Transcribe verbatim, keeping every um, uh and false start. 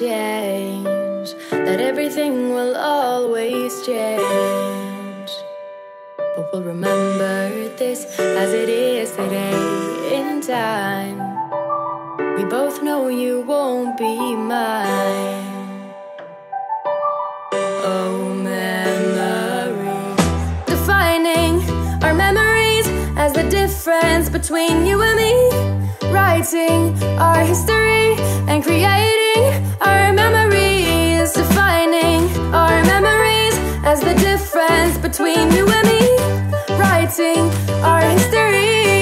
Change, that everything will always change, but we'll remember this as it is today. In time, we both know you won't be mine. Oh, memories, defining our memories as the difference between you and me, writing our history and creating our memories, defining our memories as the difference between you and me, writing our history.